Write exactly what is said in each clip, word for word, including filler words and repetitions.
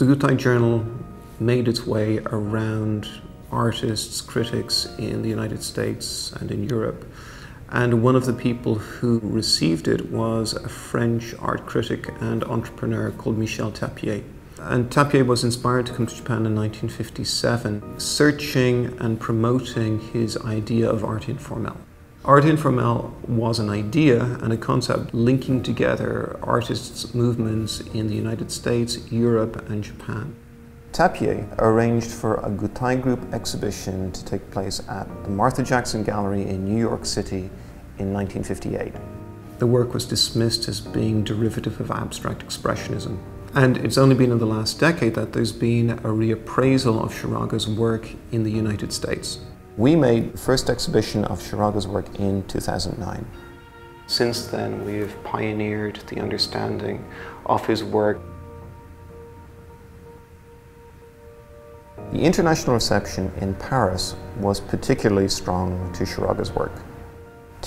The Gutai Journal made its way around artists, critics in the United States and in Europe. And one of the people who received it was a French art critic and entrepreneur called Michel Tapié. And Tapié was inspired to come to Japan in nineteen fifty-seven, searching and promoting his idea of Art Informel. Art Informel was an idea and a concept linking together artists' movements in the United States, Europe and Japan. Tapié arranged for a Gutai Group exhibition to take place at the Martha Jackson Gallery in New York City in nineteen fifty-eight. The work was dismissed as being derivative of abstract expressionism. And it's only been in the last decade that there's been a reappraisal of Shiraga's work in the United States. We made the first exhibition of Shiraga's work in two thousand nine. Since then, we've pioneered the understanding of his work. The international reception in Paris was particularly strong to Shiraga's work.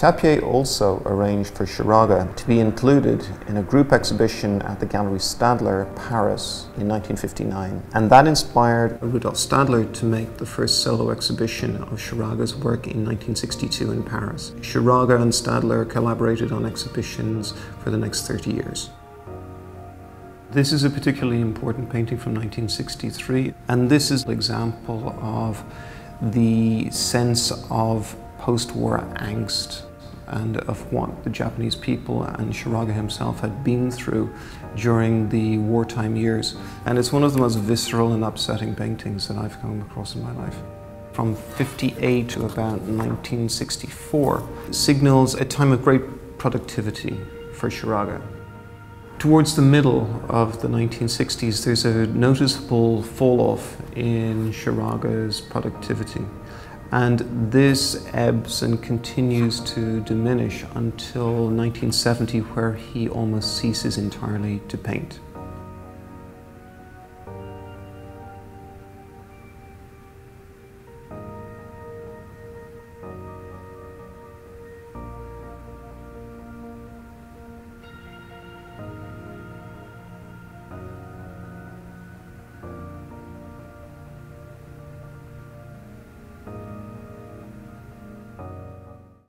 Tapié also arranged for Shiraga to be included in a group exhibition at the Galerie Stadler, Paris, in nineteen fifty-nine, and that inspired Rudolf Stadler to make the first solo exhibition of Shiraga's work in nineteen sixty-two in Paris. Shiraga and Stadler collaborated on exhibitions for the next thirty years. This is a particularly important painting from nineteen sixty-three, and this is an example of the sense of post-war angst and of what the Japanese people and Shiraga himself had been through during the wartime years. And it's one of the most visceral and upsetting paintings that I've come across in my life. From fifty-eight to about nineteen sixty-four signals a time of great productivity for Shiraga. Towards the middle of the nineteen sixties, there's a noticeable fall-off in Shiraga's productivity. And this ebbs and continues to diminish until nineteen seventy, where he almost ceases entirely to paint.